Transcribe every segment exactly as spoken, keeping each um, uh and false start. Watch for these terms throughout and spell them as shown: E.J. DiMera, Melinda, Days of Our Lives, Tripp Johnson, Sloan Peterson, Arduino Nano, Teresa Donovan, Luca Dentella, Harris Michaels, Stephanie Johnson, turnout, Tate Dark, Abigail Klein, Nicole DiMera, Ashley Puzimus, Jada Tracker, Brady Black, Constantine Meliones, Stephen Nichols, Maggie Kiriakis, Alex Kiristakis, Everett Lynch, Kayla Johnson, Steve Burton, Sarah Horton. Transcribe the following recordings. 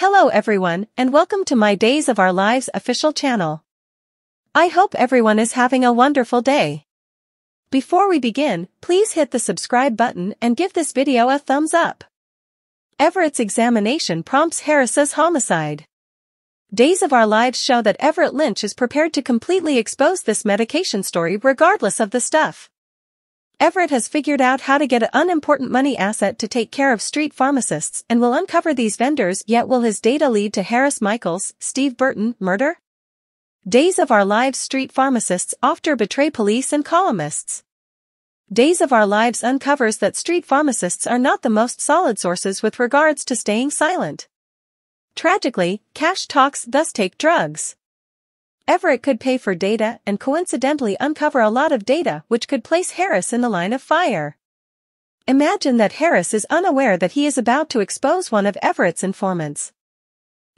Hello everyone and welcome to my Days of Our Lives official channel. I hope everyone is having a wonderful day. Before we begin, please hit the subscribe button and give this video a thumbs up. Everett's examination prompts Harris's homicide. Days of Our Lives show that Everett Lynch is prepared to completely expose this medication story regardless of the stuff. Everett has figured out how to get an unimportant money asset to take care of street pharmacists and will uncover these vendors, yet will his data lead to Harris Michaels, Steve Burton, murder? Days of Our Lives street pharmacists often betray police and columnists. Days of Our Lives uncovers that street pharmacists are not the most solid sources with regards to staying silent. Tragically, cash talks, thus take drugs. Everett could pay for data and coincidentally uncover a lot of data which could place Harris in the line of fire. Imagine that Harris is unaware that he is about to expose one of Everett's informants.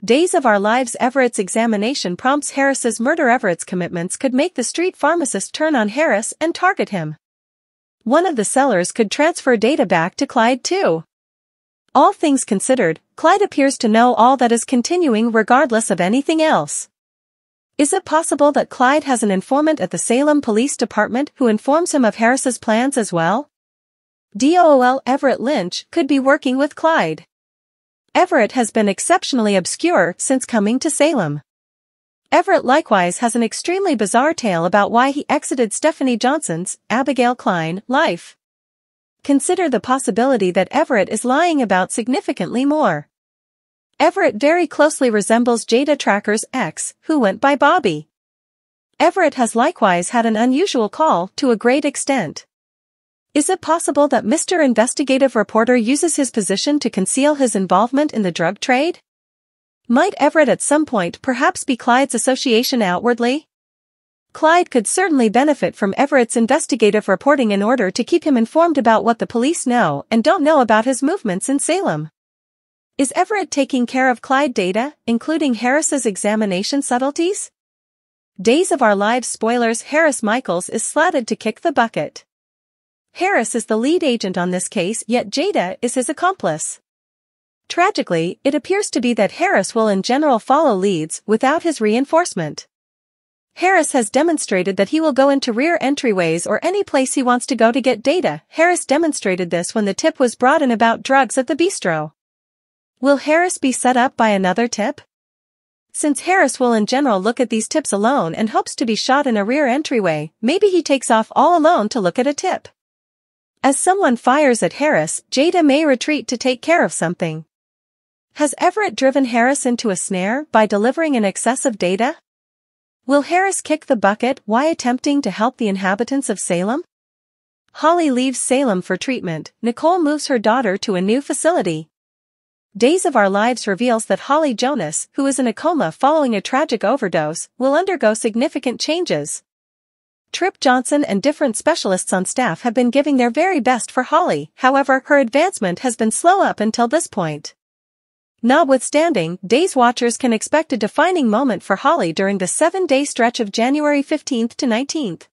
Days of Our Lives Everett's examination prompts Harris's murder. Everett's commitments could make the street pharmacist turn on Harris and target him. One of the sellers could transfer data back to Clyde too. All things considered, Clyde appears to know all that is continuing regardless of anything else. Is it possible that Clyde has an informant at the Salem Police Department who informs him of Harris's plans as well? Dol Everett Lynch could be working with Clyde. Everett has been exceptionally obscure since coming to Salem. Everett likewise has an extremely bizarre tale about why he exited Stephanie Johnson's, Abigail Klein, life. Consider the possibility that Everett is lying about significantly more. Everett very closely resembles Jada Tracker's ex, who went by Bobby. Everett has likewise had an unusual call to a great extent. Is it possible that Mister Investigative Reporter uses his position to conceal his involvement in the drug trade? Might Everett at some point perhaps be Clyde's association outwardly? Clyde could certainly benefit from Everett's investigative reporting in order to keep him informed about what the police know and don't know about his movements in Salem. Is Everett taking care of Clyde data, including Harris's examination subtleties? Days of Our Lives spoilers: Harris Michaels is slated to kick the bucket. Harris is the lead agent on this case, yet Jada is his accomplice. Tragically, it appears to be that Harris will in general follow leads without his reinforcement. Harris has demonstrated that he will go into rear entryways or any place he wants to go to get data. Harris demonstrated this when the tip was brought in about drugs at the bistro. Will Harris be set up by another tip? Since Harris will in general look at these tips alone and hopes to be shot in a rear entryway, maybe he takes off all alone to look at a tip. As someone fires at Harris, Jada may retreat to take care of something. Has Everett driven Harris into a snare by delivering an excess of data? Will Harris kick the bucket while attempting to help the inhabitants of Salem? Holly leaves Salem for treatment. Nicole moves her daughter to a new facility. Days of Our Lives reveals that Holly Jonas, who is in a coma following a tragic overdose, will undergo significant changes. Tripp Johnson and different specialists on staff have been giving their very best for Holly, however, her advancement has been slow up until this point. Notwithstanding, Days watchers can expect a defining moment for Holly during the seven-day stretch of January fifteenth to nineteenth.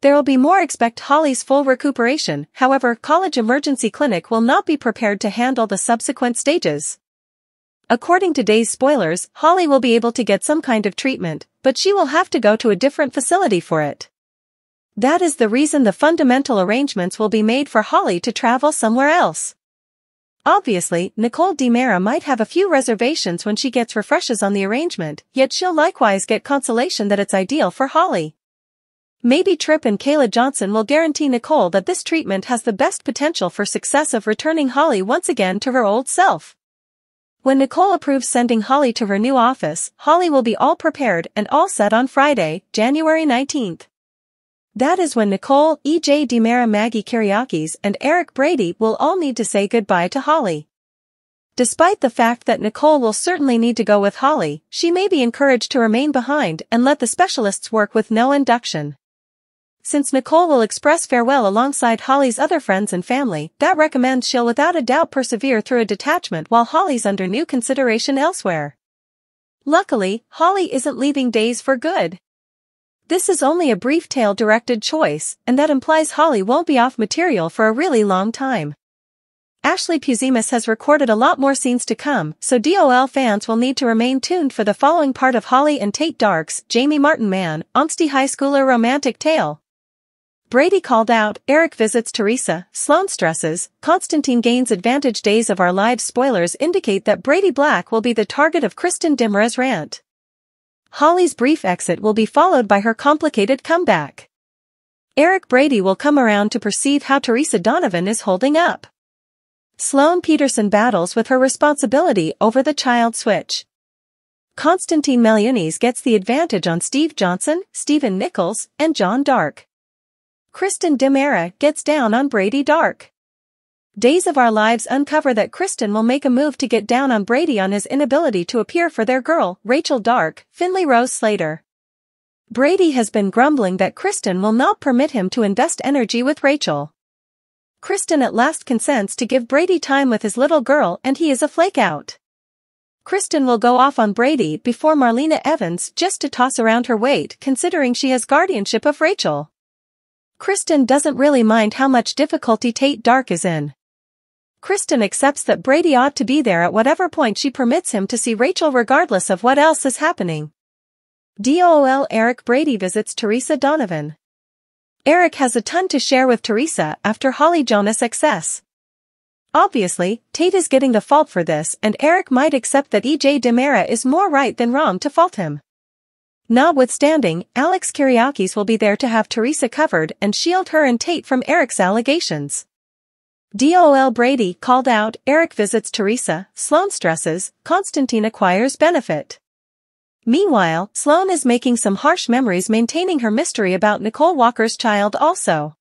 There will be more. Expect Holly's full recuperation, however, College Emergency Clinic will not be prepared to handle the subsequent stages. According to Days spoilers, Holly will be able to get some kind of treatment, but she will have to go to a different facility for it. That is the reason the fundamental arrangements will be made for Holly to travel somewhere else. Obviously, Nicole DiMera might have a few reservations when she gets refreshes on the arrangement, yet she'll likewise get consolation that it's ideal for Holly. Maybe Tripp and Kayla Johnson will guarantee Nicole that this treatment has the best potential for success of returning Holly once again to her old self. When Nicole approves sending Holly to her new office, Holly will be all prepared and all set on Friday, January nineteenth. That is when Nicole, E J DiMera, Maggie Kiriakis, and Eric Brady will all need to say goodbye to Holly. Despite the fact that Nicole will certainly need to go with Holly, she may be encouraged to remain behind and let the specialists work with no induction. Since Nicole will express farewell alongside Holly's other friends and family, that recommends she'll without a doubt persevere through a detachment while Holly's under new consideration elsewhere. Luckily, Holly isn't leaving Days for good. This is only a brief tale-directed choice, and that implies Holly won't be off material for a really long time. Ashley Puzimus has recorded a lot more scenes to come, so D O L fans will need to remain tuned for the following part of Holly and Tate Dark's Jamie Martin Man, Omsty High Schooler Romantic Tale. Brady called out, Eric visits Teresa, Sloan stresses, Constantine gains advantage. Days of Our Lives spoilers indicate that Brady Black will be the target of Kristen Dimera's rant. Holly's brief exit will be followed by her complicated comeback. Eric Brady will come around to perceive how Teresa Donovan is holding up. Sloan Peterson battles with her responsibility over the child switch. Constantine Meliones gets the advantage on Steve Johnson, Stephen Nichols, and John Dark. Kristen Dimera gets down on Brady Dark. Days of Our Lives uncover that Kristen will make a move to get down on Brady on his inability to appear for their girl, Rachel Dark, Finley Rose Slater. Brady has been grumbling that Kristen will not permit him to invest energy with Rachel. Kristen at last consents to give Brady time with his little girl, and he is a flake out. Kristen will go off on Brady before Marlena Evans just to toss around her weight, considering she has guardianship of Rachel. Kristen doesn't really mind how much difficulty Tate Dark is in. Kristen accepts that Brady ought to be there at whatever point she permits him to see Rachel, regardless of what else is happening. D O L Eric Brady visits Teresa Donovan. Eric has a ton to share with Teresa after Holly Jonas' excess. Obviously, Tate is getting the fault for this, and Eric might accept that E J DiMera is more right than wrong to fault him. Notwithstanding, Alex Kiristakis will be there to have Teresa covered and shield her and Tate from Eric's allegations. D O L Brady called out, Eric visits Teresa, Sloan stresses, Constantine acquires benefit. Meanwhile, Sloan is making some harsh memories, maintaining her mystery about Nicole Walker's child also.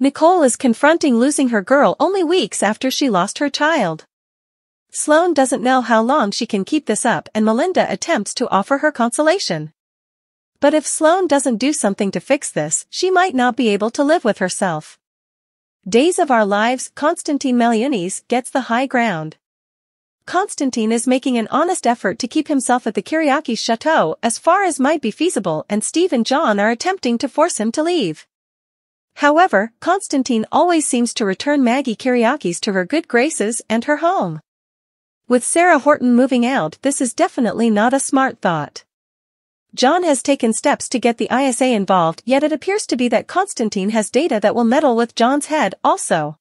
Nicole is confronting losing her girl only weeks after she lost her child. Sloan doesn't know how long she can keep this up, and Melinda attempts to offer her consolation. But if Sloan doesn't do something to fix this, she might not be able to live with herself. Days of Our Lives, Constantine Meliones gets the high ground. Constantine is making an honest effort to keep himself at the Kiriakis chateau as far as might be feasible, and Steve and John are attempting to force him to leave. However, Constantine always seems to return Maggie Kiriakis to her good graces and her home. With Sarah Horton moving out, this is definitely not a smart thought. John has taken steps to get the I S A involved, yet it appears to be that Constantine has data that will meddle with John's head also.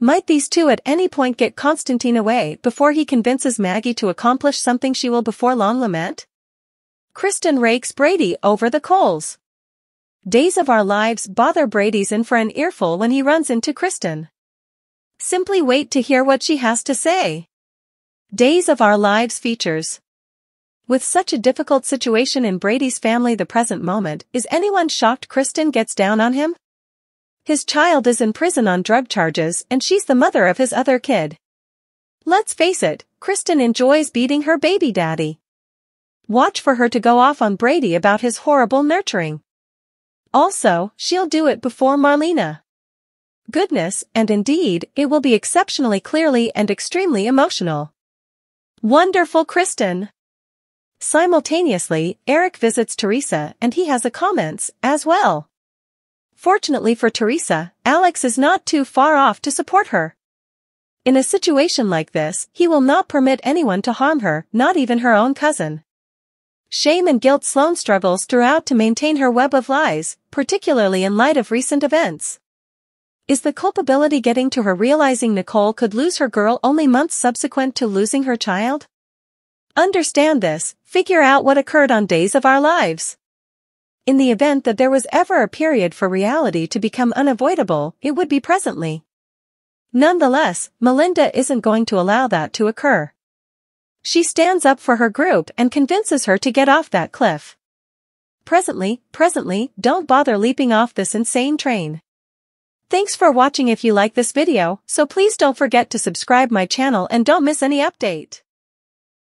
Might these two at any point get Constantine away before he convinces Maggie to accomplish something she will before long lament? Kristen rakes Brady over the coals. Days of Our Lives bother Brady's in for an earful when he runs into Kristen. Simply wait to hear what she has to say. Days of Our Lives features. With such a difficult situation in Brady's family the present moment, is anyone shocked Kristen gets down on him? His child is in prison on drug charges, and she's the mother of his other kid. Let's face it, Kristen enjoys beating her baby daddy. Watch for her to go off on Brady about his horrible nurturing. Also, she'll do it before Marlena. Goodness, and indeed, it will be exceptionally clearly and extremely emotional. Wonderful Kristen! Simultaneously, Eric visits Teresa, and he has a comments as well. Fortunately for Teresa, Alex is not too far off to support her. In a situation like this, he will not permit anyone to harm her, not even her own cousin. Shame and guilt. Sloan struggles throughout to maintain her web of lies, particularly in light of recent events. Is the culpability getting to her, realizing Nicole could lose her girl only months subsequent to losing her child? Understand this, figure out what occurred on Days of Our Lives. In the event that there was ever a period for reality to become unavoidable, it would be presently. Nonetheless, Melinda isn't going to allow that to occur. She stands up for her group and convinces her to get off that cliff. Presently, presently, don't bother leaping off this insane train. Thanks for watching. If you like this video, so please don't forget to subscribe my channel and don't miss any update.